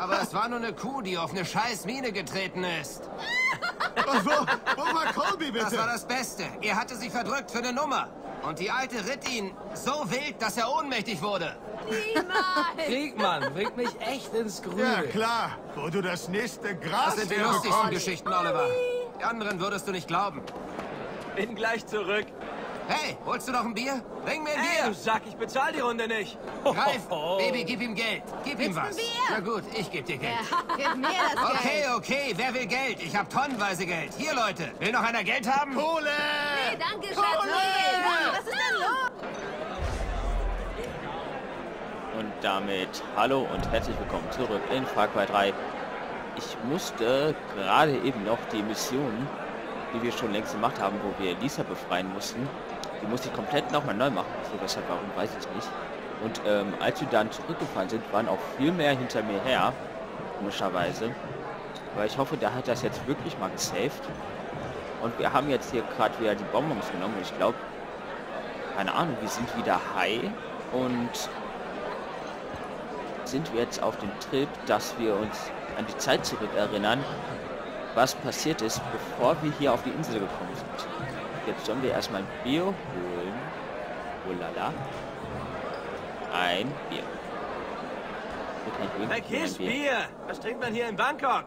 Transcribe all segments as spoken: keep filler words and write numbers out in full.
Aber es war nur eine Kuh, die auf eine scheiß Mine getreten ist. Und wo, wo war Colby, bitte? Das war das Beste. Er hatte sie verdrückt für eine Nummer. Und die Alte ritt ihn so wild, dass er ohnmächtig wurde. Niemals! Kriegmann bringt mich echt ins Grüne. Ja, klar. Wo du das nächste Gras herbekommst. Das sind die lustigsten Geschichten, Oliver. Die anderen würdest du nicht glauben. Bin gleich zurück. Hey, holst du noch ein Bier? Bring mir ein Bier! Ey, du Sack, ich bezahl die Runde nicht. Greif, Baby, gib ihm Geld. Gib ihm was. Na gut, ich geb dir Geld. Gib mir das Geld. Okay, okay, wer will Geld? Ich hab tonnenweise Geld. Hier, Leute. Will noch einer Geld haben? Kohle! Nee, danke, Schatz. Kohle! Was ist denn los? Und damit hallo und herzlich willkommen zurück in Far Cry drei. Ich musste gerade eben noch die Mission, die wir schon längst gemacht haben, wo wir Lisa befreien mussten, die musste ich komplett nochmal neu machen. So, weshalb, warum, weiß ich nicht. Und ähm, als wir dann zurückgefahren sind, waren auch viel mehr hinter mir her, komischerweise. Aber ich hoffe, der hat das jetzt wirklich mal gesaved. Und wir haben jetzt hier gerade wieder die Bonbons genommen. Ich glaube, keine Ahnung, wir sind wieder high. Und sind wir jetzt auf dem Trip, dass wir uns an die Zeit zurückerinnern, was passiert ist, bevor wir hier auf die Insel gekommen sind. Jetzt sollen wir erstmal ein Bier holen. Oh lala. Ein Bier. Weg hier, Bier! Was trinkt man hier in Bangkok?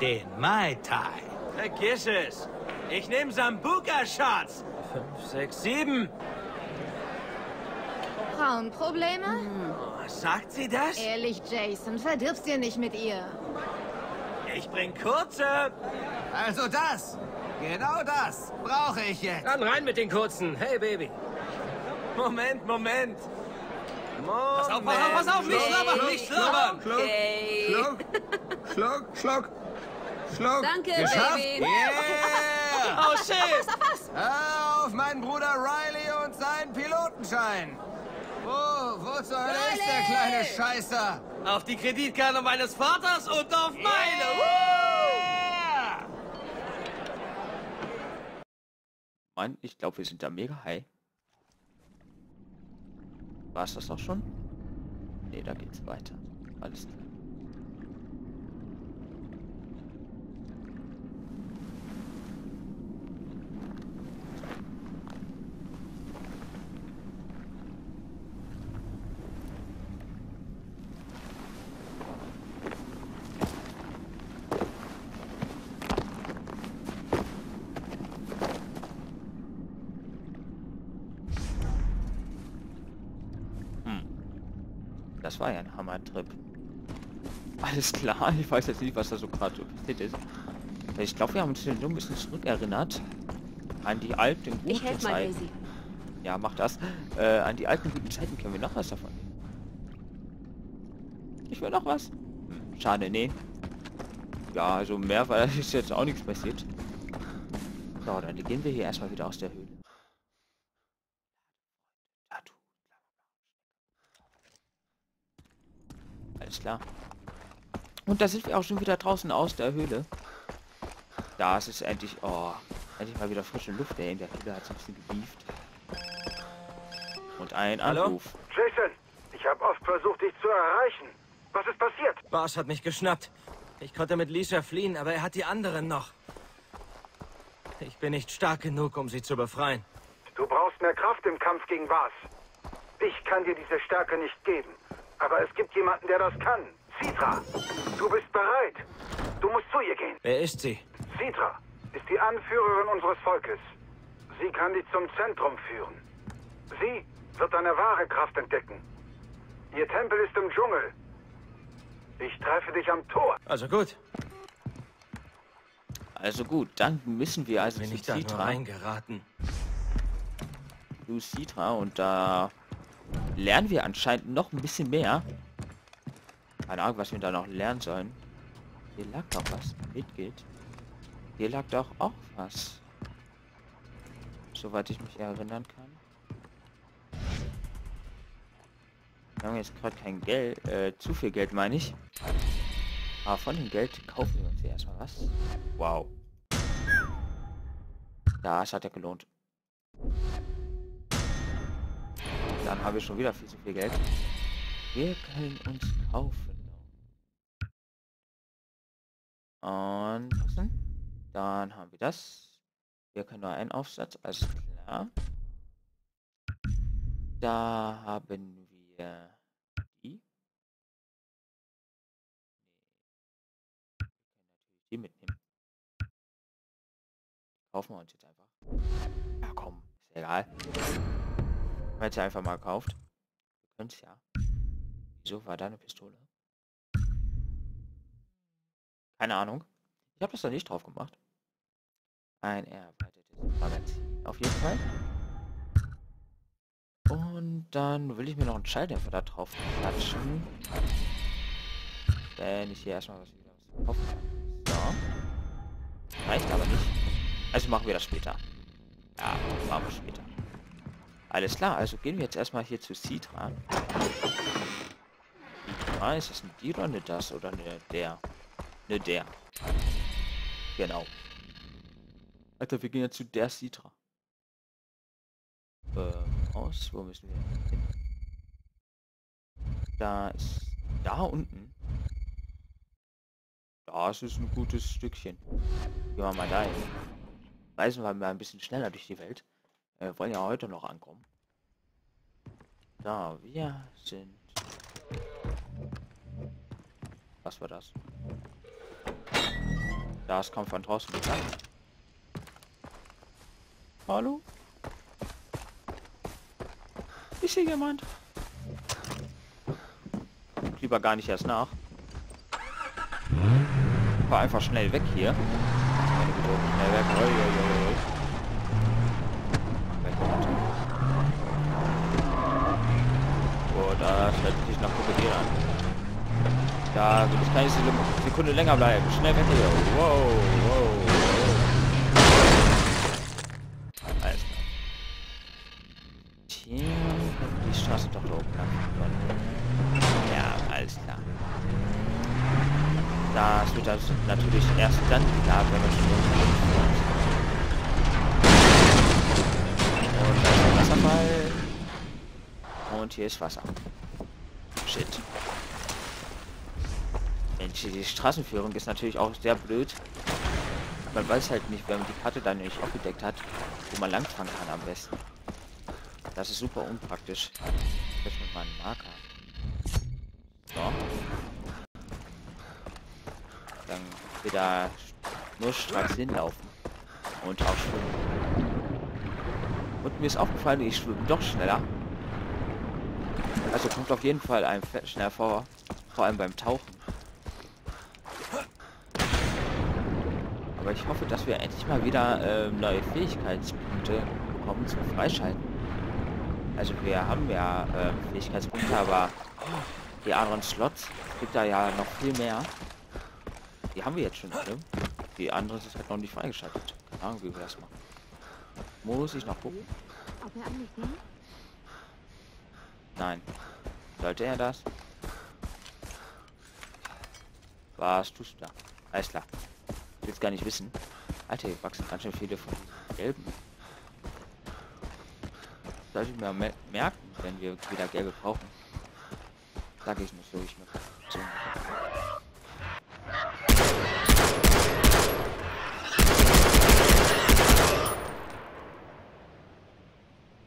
Den Mai Tai. Vergiss es. Ich nehme Sambuca-Shots. fünf, sechs, sieben. Frauenprobleme? Hm. Oh, sagt sie das? Ehrlich, Jason, verdirbst dir nicht mit ihr. Ich bring kurze. Also das. Genau das brauche ich jetzt. Dann rein mit den kurzen. Hey, Baby. Moment, Moment. Moment. Pass auf, pass auf, pass auf. Nicht schlabbern, nicht schlabbern. Schluck, schluck, schluck, schluck, schluck, schluck. Danke, geschafft. Baby. Yeah. Oh, shit. Auf meinen Bruder Riley und seinen Pilotenschein. Oh, wo zur Hölle ist der kleine Scheißer? Auf die Kreditkarte meines Vaters und auf meine! Yeah! Mann, ich glaube, wir sind da mega high. War es das doch schon? Ne, da geht's weiter. Alles klar. Das war ja ein Hammer-Trip. Alles klar, ich weiß jetzt nicht, was da so gerade so passiert ist. Ich glaube, wir haben uns nur ein bisschen zurückerinnert an die alten guten Zeiten. Ja, mach das. Äh, an die alten guten Zeiten können wir noch was davon. Ich will noch was. Hm, schade, nee. Ja, also mehr, weil da ist jetzt auch nichts passiert. So, dann gehen wir hier erstmal wieder aus der Höhle. Klar. Und da sind wir auch schon wieder draußen aus der Höhle. Das ist endlich... Oh, endlich mal wieder frische Luft, ey. In der Höhle hat es ein bisschen gebieft. Und ein Hallo? Anruf. Jason, ich habe oft versucht, dich zu erreichen. Was ist passiert? Vaas hat mich geschnappt. Ich konnte mit Lisa fliehen, aber er hat die anderen noch. Ich bin nicht stark genug, um sie zu befreien. Du brauchst mehr Kraft im Kampf gegen Vaas. Ich kann dir diese Stärke nicht geben. Aber es gibt jemanden, der das kann. Citra, du bist bereit. Du musst zu ihr gehen. Wer ist sie? Citra ist die Anführerin unseres Volkes. Sie kann dich zum Zentrum führen. Sie wird deine wahre Kraft entdecken. Ihr Tempel ist im Dschungel. Ich treffe dich am Tor. Also gut. Also gut, dann müssen wir also zu Citra. Bin ich da nur reingeraten. Du Citra und da... lernen wir anscheinend noch ein bisschen mehr. Keine Ahnung, was wir da noch lernen sollen. Hier lag doch was. Mitgeht. Hier lag doch auch was. Soweit ich mich erinnern kann. Wir haben jetzt gerade kein Geld. Äh, zu viel Geld, meine ich. Aber von dem Geld kaufen wir uns erstmal was. Wow. Das hat ja gelohnt. Dann habe ich schon wieder viel zu viel Geld. Wir können uns kaufen. Anpassen. Dann haben wir das. Wir können nur einen Aufsatz, alles klar. Da haben wir die. Wir können natürlich die mitnehmen. Kaufen wir uns jetzt einfach. Ja komm, ist egal. Haben wir jetzt einfach mal gekauft. Wir können es ja. Wieso war da eine Pistole? Keine Ahnung. Ich habe das da nicht drauf gemacht. Ein erweitertes Magazin auf jeden Fall. Und dann will ich mir noch einen Schalldämpfer da drauf klatschen. Wenn ich hier erstmal was wieder kaufen kann. So. Reicht aber nicht. Also machen wir das später. Ja, machen wir später. Alles klar, also gehen wir jetzt erstmal hier zu Citra. Citra, ist das eine die oder eine das oder eine der? Eine der. Genau. Alter, wir gehen jetzt zu der Citra. Ähm, aus, wo müssen wir hin? Da ist... Da unten. Das ist ein gutes Stückchen. Gehen wir mal da hin. Reisen wir mal ein bisschen schneller durch die Welt. Wir wollen ja heute noch ankommen. Da, wir sind... Was war das? Das kommt von draußen. Hallo? Ist hier jemand? Guck lieber gar nicht erst nach. War einfach schnell weg hier. Schnell weg. Oi, oi, oi. Oh, da stellt sich nach Krokodil an. Da wird es keine Sekunde länger bleiben. Schnell weg hier. Wow, wow, wow. Alles klar. Tja, die Straße doch da oben lang. Ja, alles klar. Das wird also natürlich erst dann klar, wenn wir schon... Wasserfall. Und hier ist Wasser. Shit. Mensch, die Straßenführung ist natürlich auch sehr blöd. Man weiß halt nicht, wenn man die Karte dann nicht aufgedeckt hat, wo man langfahren kann am besten. Das ist super unpraktisch. Jetzt mit meinem Marker. So. Dann wieder nur stracks hinlaufen. Und auch schwimmen. Und mir ist aufgefallen, ich schwimme doch schneller. Also kommt auf jeden Fall einem schneller vor. Vor allem beim Tauchen. Aber ich hoffe, dass wir endlich mal wieder äh, neue Fähigkeitspunkte bekommen zum Freischalten. Also wir haben ja äh, Fähigkeitspunkte, aber die anderen Slots, es gibt da ja noch viel mehr. Die haben wir jetzt schon, ne? Die anderen sind halt noch nicht freigeschaltet. Keine Ahnung, wie wir das machen. Muss ich noch gucken? Nein. Sollte er das? Was tust du da? Alles klar. Ich will's gar nicht wissen. Alter, hier wachsen ganz schön viele von gelben. Sollte ich mir mer merken, wenn wir wieder gelbe brauchen. Sag ich nicht so, ich möchte.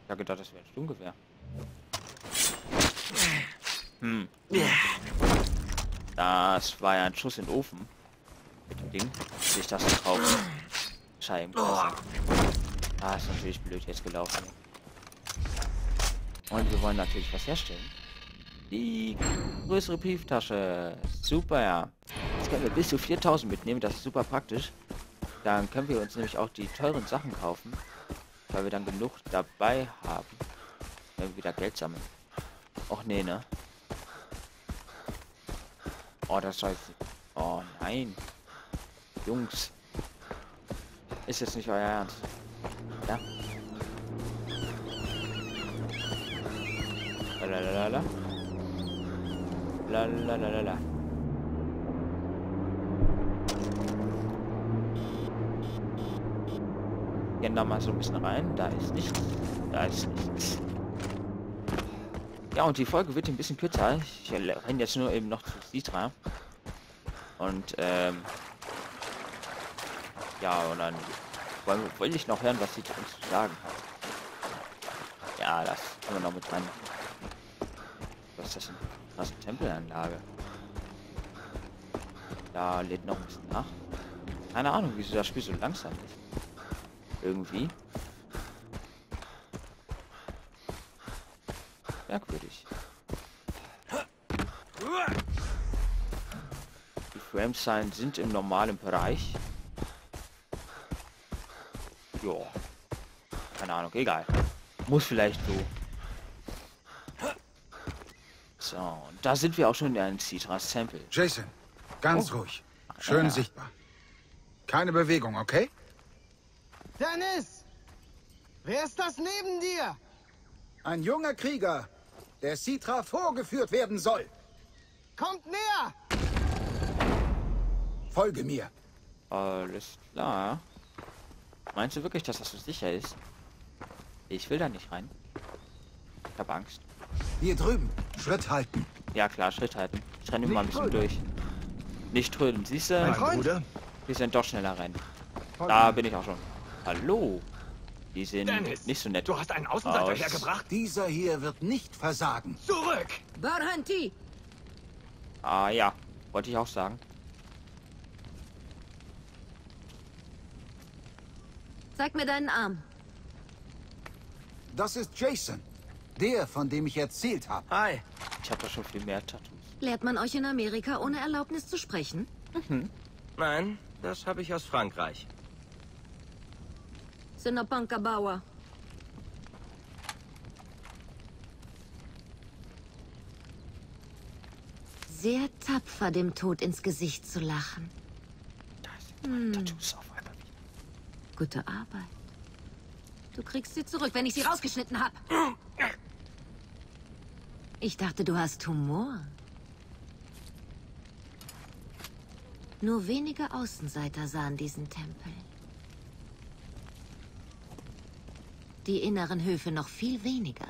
Ich habe gedacht, das wäre ein Sturmgewehr. Hm. Das war ja ein Schuss in den Ofen. Mit dem Ding. Sich das drauf. Scheibenklasse. Ah, ist natürlich blöd jetzt gelaufen. Und wir wollen natürlich was herstellen. Die größere Brieftasche. Super. Jetzt können wir bis zu viertausend mitnehmen. Das ist super praktisch. Dann können wir uns nämlich auch die teuren Sachen kaufen. Weil wir dann genug dabei haben, wenn wir wieder Geld sammeln. Och nee, ne? Oh, das soll jetzt... Oh nein. Jungs. Ist jetzt nicht euer Ernst. Ja. Lalalala. Lalalala. Gehen da mal so ein bisschen rein. Da ist nichts. Da ist nichts. Ja, und die Folge wird ein bisschen kürzer. Ich renne jetzt nur eben noch zu Citra. Und ähm, Ja, und dann wollte ich noch hören, was sie zu uns zu sagen hat. Ja, das können wir noch mit rein. Was ist das denn? Das ist eine Tempelanlage. Da lädt noch ein bisschen nach. Keine Ahnung, wieso das Spiel so langsam ist. Irgendwie. Merkwürdig. Die Frame-Sign sind im normalen Bereich. Jo. Keine Ahnung, egal. Muss vielleicht so. So, und da sind wir auch schon in einem Citra-Sample. Jason, ganz oh. ruhig. Schön ja. sichtbar. Keine Bewegung, okay? Dennis! Wer ist das neben dir? Ein junger Krieger, der Citra vorgeführt werden soll. Kommt näher! Folge mir. Alles klar. Meinst du wirklich, dass das so sicher ist? Ich will da nicht rein. Ich hab Angst. Hier drüben, Schritt halten. Ja klar, Schritt halten. Ich renne mal ein bisschen drüben. durch. Nicht drüben, siehst du? Mein Bruder? Wir sind doch schneller rennen. Da bin ich auch schon. Hallo. Die sind Dennis, nicht so nett. Du hast einen Außenseiter aus. hergebracht. Dieser hier wird nicht versagen. Zurück! Barhanti! Ah ja, wollte ich auch sagen. Zeig mir deinen Arm. Das ist Jason. Der, von dem ich erzählt habe. Hi. Ich habe da schon viel mehr Tattoos. Lehrt man euch in Amerika ohne Erlaubnis zu sprechen? Mhm. Nein, das habe ich aus Frankreich. Bauer. Sehr tapfer, dem Tod ins Gesicht zu lachen. Hm. Gute Arbeit. Du kriegst sie zurück, wenn ich sie rausgeschnitten habe. Ich dachte, du hast Humor. Nur wenige Außenseiter sahen diesen Tempel. Die inneren Höfe noch viel weniger.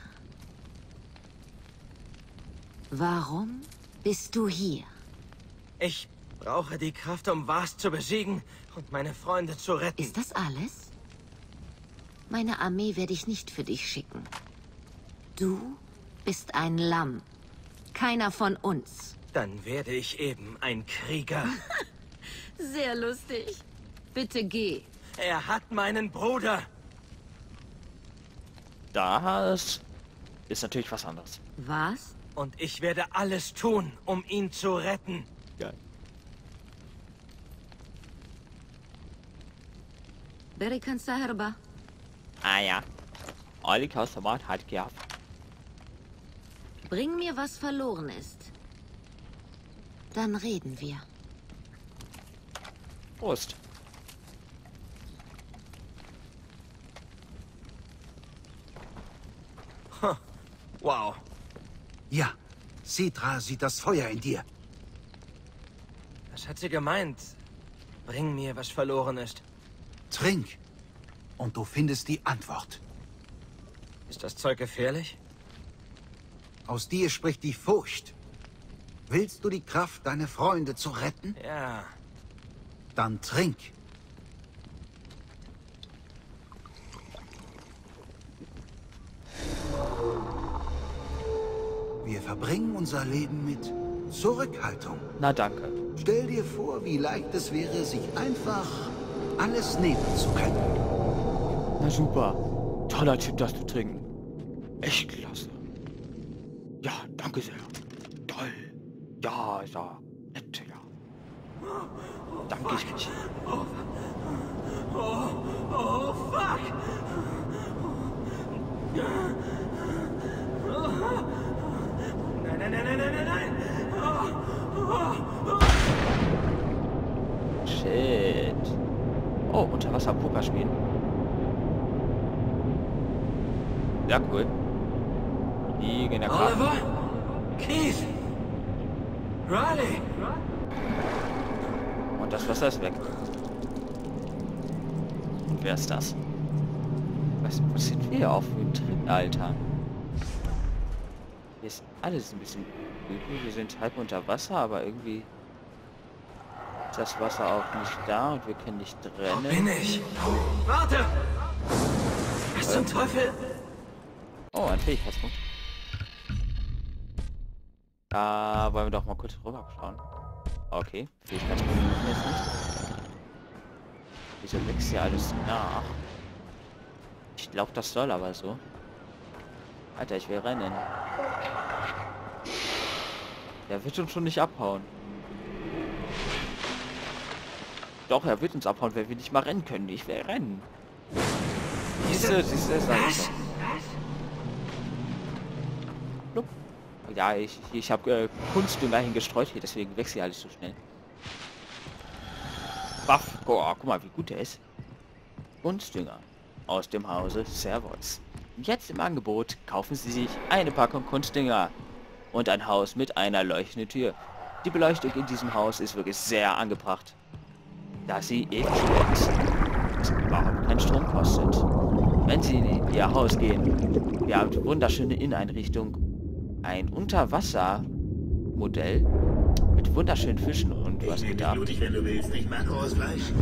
Warum bist du hier? Ich brauche die Kraft, um Vaas zu besiegen und meine Freunde zu retten. Ist das alles? Meine Armee werde ich nicht für dich schicken. Du bist ein Lamm. Keiner von uns. Dann werde ich eben ein Krieger. Sehr lustig. Bitte geh. Er hat meinen Bruder. Das ist natürlich was anderes. Was? Und ich werde alles tun, um ihn zu retten. Geil. Berikan Saherba. Ah ja. Oli Kausamat hat gehabt. Bring mir, was verloren ist. Dann reden wir. Prost. Wow. Ja, Citra sieht das Feuer in dir. Was hat sie gemeint? Bring mir, was verloren ist. Trink, und du findest die Antwort. Ist das Zeug gefährlich? Aus dir spricht die Furcht. Willst du die Kraft, deine Freunde zu retten? Ja. Dann trink. Wir verbringen unser Leben mit Zurückhaltung. Na danke. Stell dir vor, wie leicht es wäre, sich einfach alles nehmen zu können. Na super. Toller Typ, das zu trinken. Echt klasse. Ja, danke sehr. Toll. Ja, ja. Nett, ja. Danke, oh, ich. Oh, oh, oh, fuck. Oh. Nein, nein, nein, nein, nein, oh, oh, oh. Shit. Oh, Unterwasser-Poker spielen. Ja, cool. Liegen in der Karte. Oliver? Keith? Riley? Und das Wasser ist weg. Und wer ist das? Was, was sind wir auf dem Trip, Alter? Hier ist alles ein bisschen übel. Wir sind halb unter Wasser, aber irgendwie ist das Wasser auch nicht da und wir können nicht rennen. Wo bin ich? Warte! Was zum Teufel? Oh, ein Fähigkeitspunkt. Da wollen wir doch mal kurz rüber schauen. Okay, Fähigkeitspunkt jetzt nicht. Wieso wächst hier alles nach? Ich glaube, das soll aber so. Alter, ich will rennen. Der wird uns schon nicht abhauen. Doch, er wird uns abhauen, weil wir nicht mal rennen können. Ich will rennen. Siehst du, siehst du, siehst du. Ja, ich, ich habe äh, Kunstdünger hingestreut hier, deswegen wächst hier alles so schnell. Waff, oh, guck mal, wie gut der ist. Kunstdünger aus dem Hause Servoz. Jetzt im Angebot kaufen Sie sich eine Packung Kunstdünger und ein Haus mit einer leuchtenden Tür. Die Beleuchtung in diesem Haus ist wirklich sehr angebracht, da sie ewig ist, was überhaupt keinen Strom kostet. Wenn Sie in Ihr Haus gehen, wir haben die wunderschöne Inneneinrichtung, ein Unterwassermodell mit wunderschönen Fischen und was mit da. Ich bin blutig, wenn du willst. Ich mag rohes Fleisch.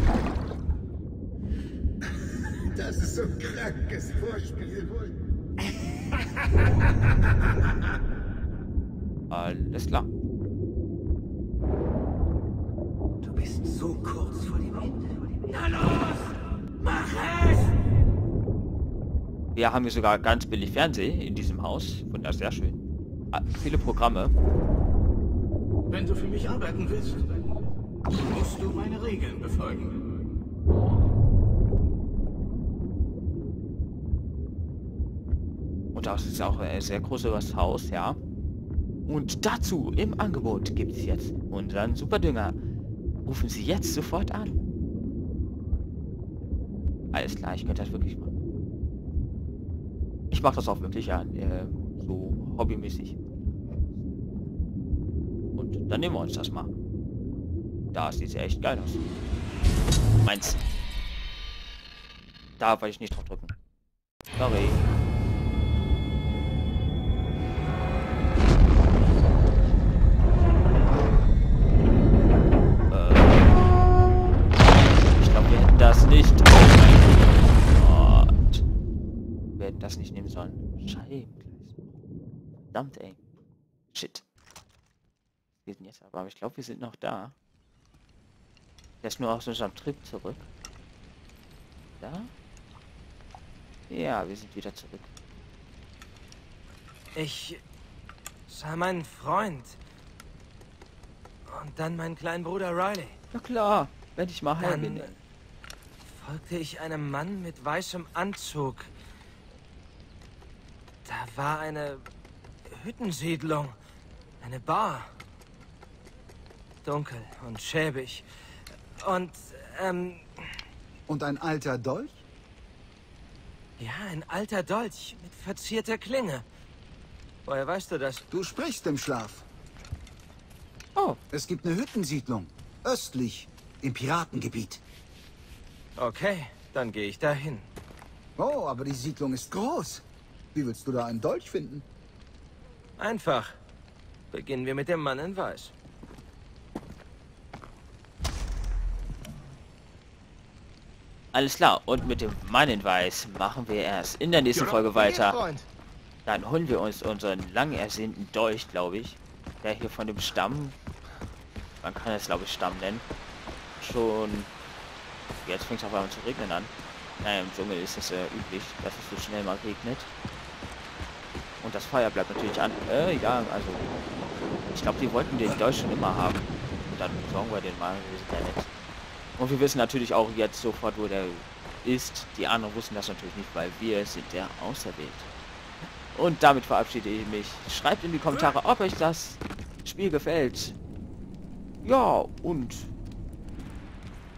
Das ist so ein krankes Vorspiel. Alles klar. Du bist so kurz vor dem Ende. Na los! Mach es! Wir haben hier sogar ganz billig Fernsehen in diesem Haus. Wunderbar, sehr schön. Ah, viele Programme. Wenn du für mich arbeiten willst, musst du meine Regeln befolgen. Und das ist auch ein sehr großes Haus, ja. Und dazu im Angebot gibt es jetzt unseren Superdünger. Rufen Sie jetzt sofort an. Alles klar, ich könnte das wirklich machen. Ich mache das auch wirklich an, äh, so hobbymäßig. Und dann nehmen wir uns das mal. Da sieht ja echt geil aus. Meins. Da wollte ich nicht drauf drücken. Sorry. Das nicht. Oh mein Gott. Wir hätten das nicht nehmen sollen. Scheiße. Verdammt, ey. Shit. Wir sind jetzt aber, aber ich glaube, wir sind noch da. Der ist nur aus unserem Trip zurück. Da? Ja, wir sind wieder zurück. Ich sah meinen Freund. Und dann meinen kleinen Bruder Riley. Na klar, wenn ich mal heim bin. Folgte ich einem Mann mit weißem Anzug. Da war eine Hüttensiedlung, eine Bar. Dunkel und schäbig. Und, ähm... Und ein alter Dolch? Ja, ein alter Dolch mit verzierter Klinge. Woher weißt du das? Du sprichst im Schlaf. Oh. Es gibt eine Hüttensiedlung, östlich, im Piratengebiet. Okay, dann gehe ich dahin. Oh, aber die Siedlung ist groß. Wie willst du da einen Dolch finden? Einfach. Beginnen wir mit dem Mann in Weiß. Alles klar, und mit dem Mann in Weiß machen wir erst in der nächsten Folge weiter. Dann holen wir uns unseren lang ersehnten Dolch, glaube ich. Der hier von dem Stamm, man kann es glaube ich Stamm nennen, schon... Jetzt fängt es auf einmal zu regnen an. Naja, im Dschungel ist es äh, üblich, dass es so schnell mal regnet. Und das Feuer bleibt natürlich an. Äh, ja, also... Ich glaube, die wollten den Dolch schon immer haben. Und dann sorgen wir den mal. Wir sind ja nett. Und wir wissen natürlich auch jetzt sofort, wo der ist. Die anderen wussten das natürlich nicht, weil wir sind der Auserwählte. Und damit verabschiede ich mich. Schreibt in die Kommentare, ob euch das Spiel gefällt. Ja, und...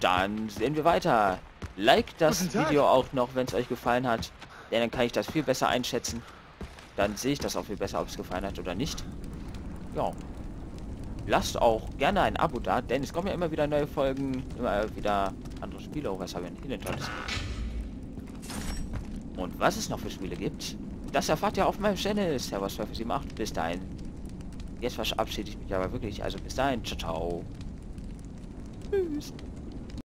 Dann sehen wir weiter. Like das Video auch noch, wenn es euch gefallen hat. Denn dann kann ich das viel besser einschätzen. Dann sehe ich das auch viel besser, ob es gefallen hat oder nicht. Ja. Lasst auch gerne ein Abo da, denn es kommen ja immer wieder neue Folgen. Immer wieder andere Spiele. Oh, was haben wir denn hier denn Tolles? Und was es noch für Spiele gibt, das erfahrt ihr auf meinem Channel. Servoz zwei vier sieben acht. Bis dahin. Jetzt verabschiede ich mich aber wirklich. Also bis dahin. Ciao, ciao. Tschüss.